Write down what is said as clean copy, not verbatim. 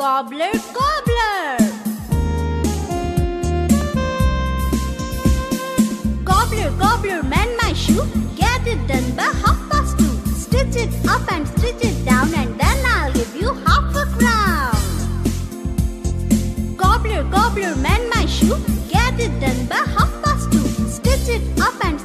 Gobbler, gobbler. Gobbler, gobbler, mend my shoe. Get it done by 2:30. Stitch it up and stitch it down, and then I'll give you 50 crowns. Gobbler, gobbler, mend my shoe. Get it done by 2:30. Stitch it up and